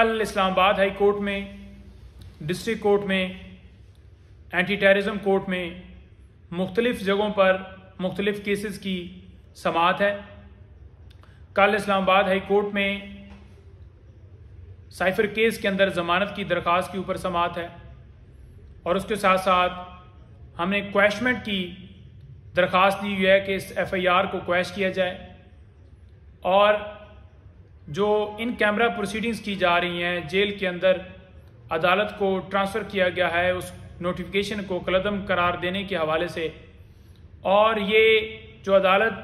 कल Islamabad high court में, district court में, एंटी टेररिज्म कोर्ट में मुख्तलिफ़ जगहों पर मुख्तलिफ़ केसेस की समाअत है। कल इस्लामाबाद हाई कोर्ट में साइफर केस के अंदर ज़मानत की दरख्वास्त के ऊपर समाअत है और उसके साथ साथ हमने क्वैशमेंट की दरख्वास्त दी हुई है कि इस एफआईआर को क्वैश किया जाए और जो इन कैमरा प्रोसीडिंग्स की जा रही हैं जेल के अंदर अदालत को ट्रांसफ़र किया गया है, उस नोटिफिकेशन को कलदम करार देने के हवाले से। और ये जो अदालत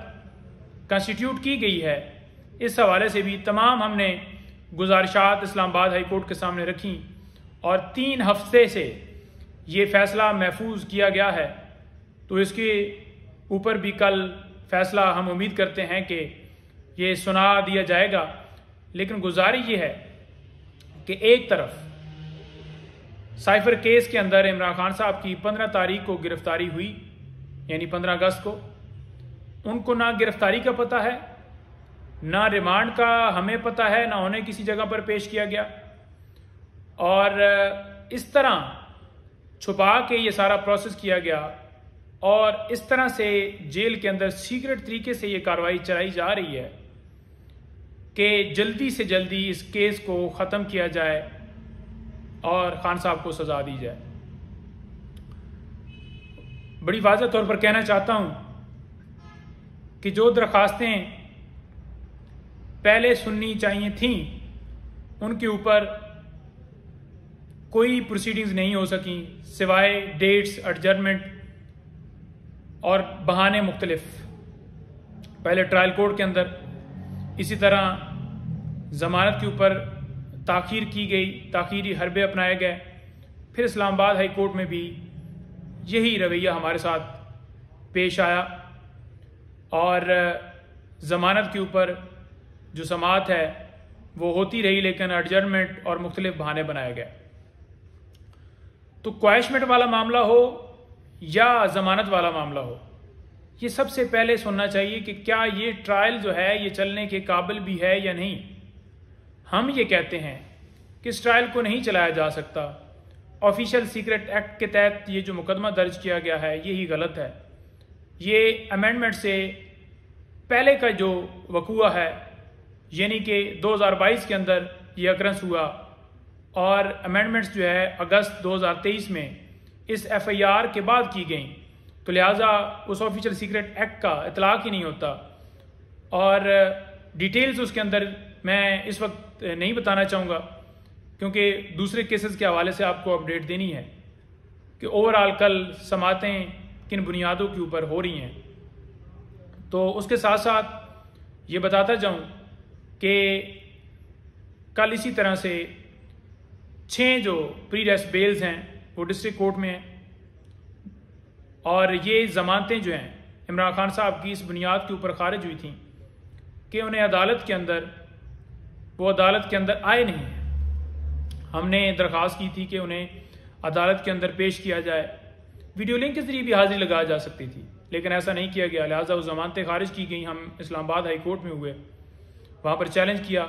कंस्टिट्यूट की गई है इस हवाले से भी तमाम हमने गुजारिशात इस्लामाबाद हाई कोर्ट के सामने रखी और 3 हफ्ते से ये फ़ैसला महफूज किया गया है, तो इसके ऊपर भी कल फैसला हम उम्मीद करते हैं कि ये सुना दिया जाएगा। लेकिन गुजारिश ये है कि एक तरफ साइफर केस के अंदर इमरान खान साहब की 15 तारीख को गिरफ्तारी हुई, यानी 15 अगस्त को, उनको ना गिरफ्तारी का पता है, ना रिमांड का हमें पता है, ना उन्हें किसी जगह पर पेश किया गया और इस तरह छुपा के ये सारा प्रोसेस किया गया और इस तरह से जेल के अंदर सीक्रेट तरीके से ये कार्रवाई चलाई जा रही है कि जल्दी से जल्दी इस केस को ख़त्म किया जाए और खान साहब को सजा दी जाए। बड़ी वाज़ेह तौर पर कहना चाहता हूँ कि जो दरख्वास्तें पहले सुननी चाहिए थीं उनके ऊपर कोई प्रोसीडिंग्स नहीं हो सकी सिवाय डेट्स, एडजर्नमेंट और बहाने मुख्तलिफ। पहले ट्रायल कोर्ट के अंदर इसी तरह ज़मानत के ऊपर ताखीर की गई, ताखीरी हरबे अपनाए गए। फिर इस्लामाबाद हाई कोर्ट में भी यही रवैया हमारे साथ पेश आया और ज़मानत के ऊपर जो समाअत है वो होती रही, लेकिन एडजर्नमेंट और मुख्तलिफ बहाने बनाए गए। तो क्वैशमेंट वाला मामला हो या ज़मानत वाला मामला हो, ये सबसे पहले सुनना चाहिए कि क्या ये ट्रायल जो है ये चलने के काबिल भी है या नहीं। हम ये कहते हैं कि इस ट्रायल को नहीं चलाया जा सकता। ऑफिशियल सीक्रेट एक्ट के तहत ये जो मुकदमा दर्ज किया गया है ये ही गलत है। ये अमेंडमेंट से पहले का जो वकूआ है, यानी कि 2022 के अंदर ये अकरेंस हुआ और अमेंडमेंट्स जो है अगस्त 2023 में इस एफआईआर के बाद की गई, तो लिहाजा उस ऑफिशियल सीक्रेट एक्ट का इतलाक़ ही नहीं होता और डिटेल्स उसके अंदर मैं इस वक्त नहीं बताना चाहूँगा क्योंकि दूसरे केसेस के हवाले से आपको अपडेट देनी है कि ओवरऑल कल समातें किन बुनियादों के ऊपर हो रही हैं। तो उसके साथ साथ ये बताता जाऊँ कि कल इसी तरह से 6 जो प्री रेस्ट बेल्स हैं वो डिस्ट्रिक्ट कोर्ट में हैं और ये ज़मानतें जो हैं इमरान खान साहब की इस बुनियाद के ऊपर खारिज हुई थी कि उन्हें अदालत के अंदर, वो अदालत के अंदर आए नहीं हैं। हमने दरख्वास्त की थी कि उन्हें अदालत के अंदर पेश किया जाए, वीडियो लिंक के ज़रिए भी हाज़िरी लगाई जा सकती थी, लेकिन ऐसा नहीं किया गया, लिहाजा वो ज़मानतें खारिज की गई। हम इस्लामाबाद हाई कोर्ट में हुए, वहाँ पर चैलेंज किया,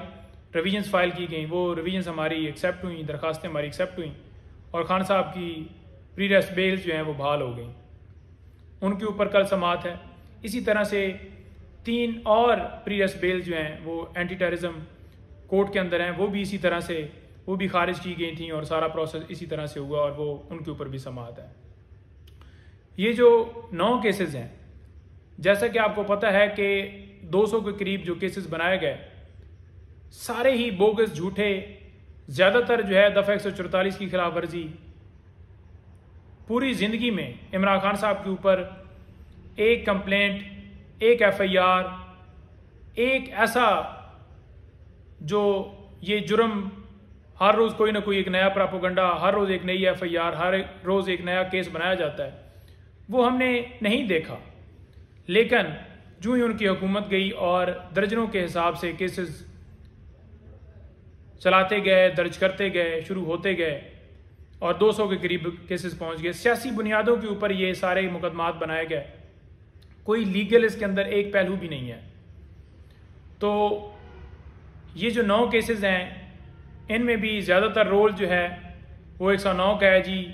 रिविजन्स फाइल की गई, वो रिविजन्स हमारी एक्सेप्ट हुई, दरखास्तें हमारी एक्सेप्ट हुई और खान साहब की प्री रेस्ट बेल्स जो हैं वो बहाल हो गई, उनके ऊपर कल समाअत है। इसी तरह से 3 और प्री रेस्ट बेल्स जो हैं वो एंटी टेररिज्म कोर्ट के अंदर हैं, वो भी इसी तरह से, वो भी खारिज की गई थी और सारा प्रोसेस इसी तरह से हुआ और वो उनके ऊपर भी समाअत है। ये जो 9 केसेस हैं, जैसा कि आपको पता है कि 200 के करीब जो केसेस बनाए गए सारे ही बोगस, झूठे, ज़्यादातर जो है दफ़ा 144 की खिलाफ वर्जी। पूरी ज़िंदगी में इमरान खान साहब के ऊपर एक कंप्लेंट, एक एफआईआर, एक ऐसा जो ये जुर्म, हर रोज़ कोई ना कोई एक नया प्रोपेगेंडा, हर रोज़ एक नई एफआईआर, हर रोज़ एक नया केस बनाया जाता है, वो हमने नहीं देखा। लेकिन जो ही उनकी हुकूमत गई और दर्जनों के हिसाब से केसेस चलाते गए, दर्ज करते गए, शुरू होते गए और 200 के करीब केसेस पहुंच गए। सियासी बुनियादों के ऊपर ये सारे मुकदमात बनाए गए, कोई लीगल इसके अंदर एक पहलू भी नहीं है। तो ये जो 9 केसेस हैं इनमें भी ज़्यादातर रोल जो है वो 109 का है जी,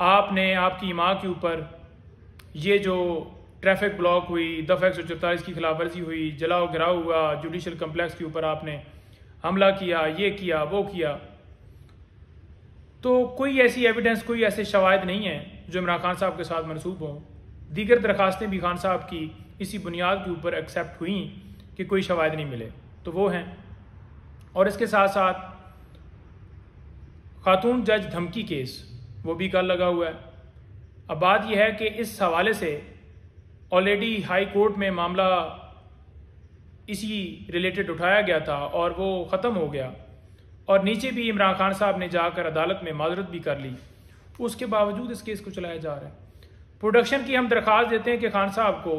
आपने आपकी माँ के ऊपर ये जो ट्रैफिक ब्लॉक हुई, दफ़ा 144 की खिलाफ वर्जी हुई, जलाओ गिराव हुआ, जुडिशल कम्प्लेक्स के ऊपर आपने हमला किया, ये किया वो किया, तो कोई ऐसी एविडेंस, कोई ऐसे शवाहिद नहीं है जो इमरान खान साहब के साथ मनसूब हो। दीगर दरखास्तें भी खान साहब की इसी बुनियाद के ऊपर एक्सेप्ट हुई कि कोई शवाहिद नहीं मिले, तो वो हैं। और इसके साथ साथ खातून जज धमकी केस, वो भी कल लगा हुआ है। अब बात यह है कि इस हवाले से ऑलरेडी हाई कोर्ट में मामला इसी रिलेटेड उठाया गया था और वो ख़त्म हो गया, और नीचे भी इमरान खान साहब ने जाकर अदालत में माजरत भी कर ली, उसके बावजूद इस केस को चलाया जा रहा है। प्रोडक्शन की हम दरख्वास्त देते हैं कि खान साहब को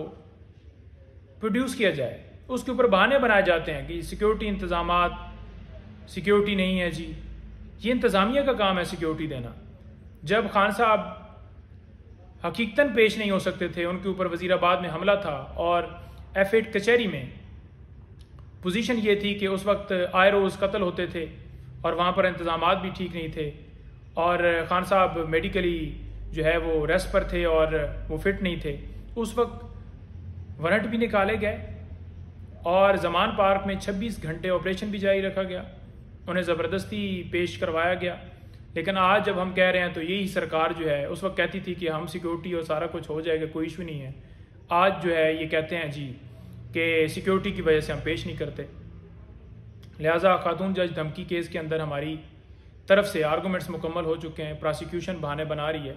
प्रोड्यूस किया जाए, उसके ऊपर बहाने बनाए जाते हैं कि सिक्योरिटी इंतजाम, सिक्योरिटी नहीं है जी, ये इंतज़ामिया का काम है सिक्योरिटी देना। जब खान साहब हकीकतन पेश नहीं हो सकते थे, उनके ऊपर वज़ीराबाद में हमला था और F8 कचहरी में पोजीशन ये थी कि उस वक्त आए रोज़ कत्ल होते थे और वहाँ पर इंतज़ामात भी ठीक नहीं थे, और ख़ान साहब मेडिकली जो है वो रेस्ट पर थे और वो फिट नहीं थे, उस वक्त वारंट भी निकाले गए और जमान पार्क में 26 घंटे ऑपरेशन भी जारी रखा गया, उन्हें ज़बरदस्ती पेश करवाया गया। लेकिन आज जब हम कह रहे हैं तो यही सरकार जो है उस वक्त कहती थी कि हम सिक्योरिटी और सारा कुछ हो जाएगा, कोई इशू नहीं है, आज जो है ये कहते हैं जी कि सिक्योरिटी की वजह से हम पेश नहीं करते। लिहाजा खातून जज धमकी केस के अंदर हमारी तरफ से आर्गूमेंट्स मुकम्मल हो चुके हैं, प्रोसिक्यूशन बहाने बना रही है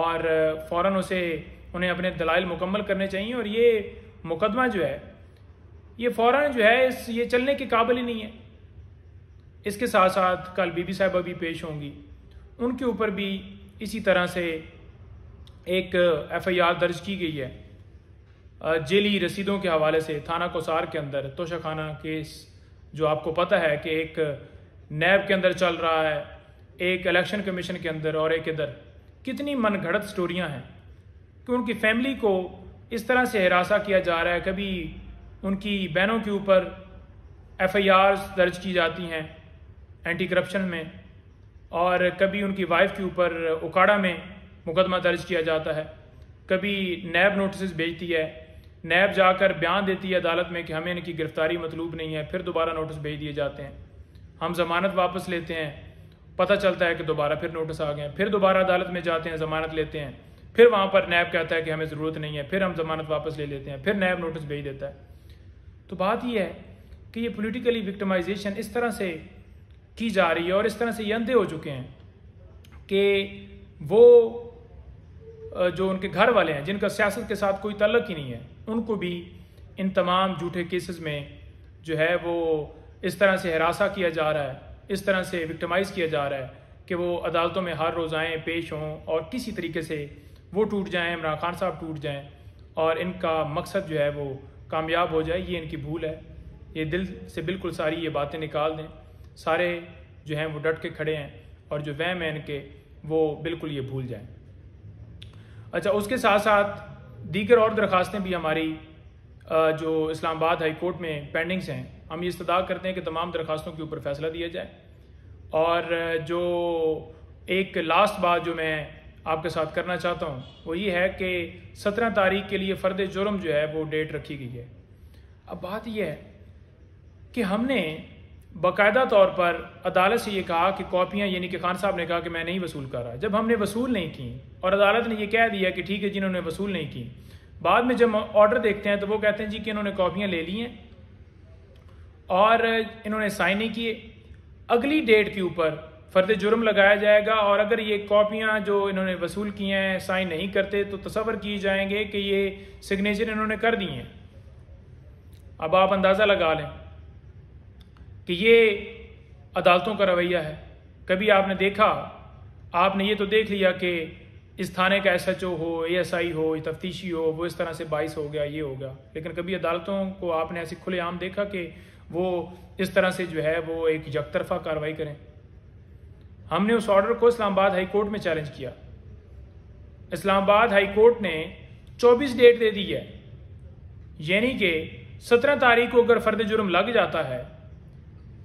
और फ़ौरन उसे उन्हें अपने दलाइल मुकम्मल करने चाहिए, और ये मुकदमा जो है ये फ़ौरन जो है ये चलने के काबिल ही नहीं है। इसके साथ साथ कल बीबी साहिबा भी पेश होंगी, उनके ऊपर भी इसी तरह से एक FIR दर्ज की गई है जेली रसीदों के हवाले से थाना कोसार के अंदर। तोशाखाना केस जो आपको पता है कि एक NAB के अंदर चल रहा है, एक इलेक्शन कमीशन के अंदर और एक इधर, कितनी मनगढ़ंत स्टोरियां हैं कि उनकी फैमिली को इस तरह से हिरासा किया जा रहा है। कभी उनकी बहनों के ऊपर FIR दर्ज की जाती हैं एंटी करप्शन में, और कभी उनकी वाइफ के ऊपर उकाड़ा में मुकदमा दर्ज किया जाता है, कभी NAB नोटिस भेजती है, NAB जाकर बयान देती है अदालत में कि हमें इनकी गिरफ्तारी मतलूब नहीं है, फिर दोबारा नोटिस भेज दिए जाते हैं, हम ज़मानत वापस लेते हैं, पता चलता है कि दोबारा फिर नोटिस आ गए, फिर दोबारा अदालत में जाते हैं, ज़मानत लेते हैं, फिर वहाँ पर NAB कहता है कि हमें ज़रूरत नहीं है, फिर हम ज़मानत वापस ले लेते हैं, फिर NAB नोटिस भेज देता है। तो बात यह है कि ये पॉलिटिकली विक्टिमाइजेशन इस तरह से की जा रही है और इस तरह से ये अंधे हो चुके हैं कि वो जो उनके घर वाले हैं जिनका सियासत के साथ कोई तल्लक ही नहीं है, उनको भी इन तमाम झूठे केसेस में जो है वो इस तरह से हरासा किया जा रहा है, इस तरह से विक्टिमाइज किया जा रहा है कि वो अदालतों में हर रोज़ आएँ, पेश हों और किसी तरीके से वो टूट जाएँ, इमरान खान साहब टूट जाएँ और इनका मकसद जो है वो कामयाब हो जाए। ये इनकी भूल है, ये दिल से बिल्कुल सारी ये बातें निकाल दें, सारे जो हैं वो डट के खड़े हैं और जो वहम है इनके वो बिल्कुल ये भूल जाएं। अच्छा, उसके साथ साथ दीगर और दरखास्तें भी हमारी जो इस्लामाबाद हाई कोर्ट में पेंडिंग्स हैं, हम ये इस्तदा करते हैं कि तमाम दरखास्तों के ऊपर फैसला दिया जाए। और जो एक लास्ट बात जो मैं आपके साथ करना चाहता हूँ वो ये है कि 17 तारीख के लिए फर्द जुर्म जो है वो डेट रखी गई है। अब बात यह है कि हमने बाकायदा तौर पर अदालत से ये कहा कि कॉपियाँ, यानी कि खान साहब ने कहा कि मैं नहीं वसूल कर रहा, जब हमने वसूल नहीं की और अदालत ने ये कह दिया कि ठीक है जिन्होंने वसूल नहीं की, बाद में जब ऑर्डर देखते हैं तो वो कहते हैं जी कि इन्होंने कॉपियाँ ले ली हैं और इन्होंने साइन नहीं किए, अगली डेट के ऊपर फर्द जुर्म लगाया जाएगा और अगर ये कॉपियाँ जो इन्होंने वसूल की हैं साइन नहीं करते तो तस्वर किए जाएंगे कि ये सिग्नेचर इन्होंने कर दिए हैं। अब आप अंदाज़ा लगा लें कि ये अदालतों का रवैया है। कभी आपने देखा, आपने ये तो देख लिया कि इस थाने का SHO हो, ASI हो, तफ्तीशी हो, वो इस तरह से 22 हो गया, ये हो गया, लेकिन कभी अदालतों को आपने ऐसे खुलेआम देखा कि वो इस तरह से जो है वो एक यकतरफा कार्रवाई करें? हमने उस ऑर्डर को इस्लामाबाद हाई कोर्ट में चैलेंज किया, इस्लामाबाद हाई कोर्ट ने 24 डेट दे दी है, यानी कि 17 तारीख को अगर फर्द जुर्म लग जाता है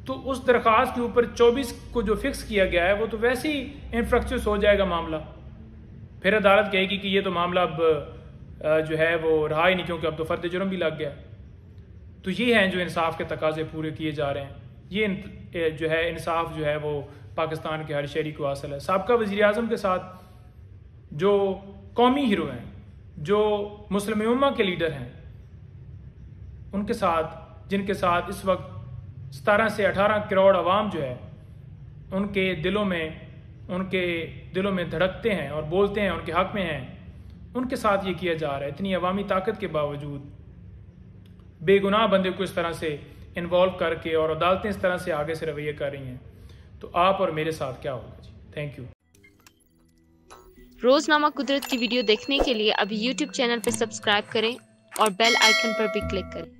तो उस दरख्वास्त के ऊपर 24 को जो फिक्स किया गया है वो तो वैसे ही इनफ्रक्चुअस हो जाएगा मामला। फिर अदालत कहेगी कि ये तो मामला अब जो है वो रहा ही नहीं, क्योंकि अब तो फर्द जुर्म भी लग गया। तो ये हैं जो इंसाफ के तकाजे पूरे किए जा रहे हैं। ये जो है इंसाफ जो है वो पाकिस्तान के हर शहरी को हासिल है। साबका वज़ीर आज़म के साथ जो कौमी हीरो हैं, जो मुस्लिम उम्मा के लीडर हैं, उनके साथ, जिनके साथ इस वक्त 17 से 18 करोड़ आवाम जो है उनके दिलों में धड़कते हैं और बोलते हैं, उनके हक़ में हैं, उनके साथ ये किया जा रहा है। इतनी अवामी ताकत के बावजूद बेगुनाह बंदे को इस तरह से इन्वॉल्व करके और अदालतें इस तरह से आगे से रवैया कर रही हैं, तो आप और मेरे साथ क्या होगा जी। Thank you. रोज़नामा कुदरत की वीडियो देखने के लिए अभी YouTube चैनल पर सब्सक्राइब करें और बेल आइकन पर भी क्लिक करें।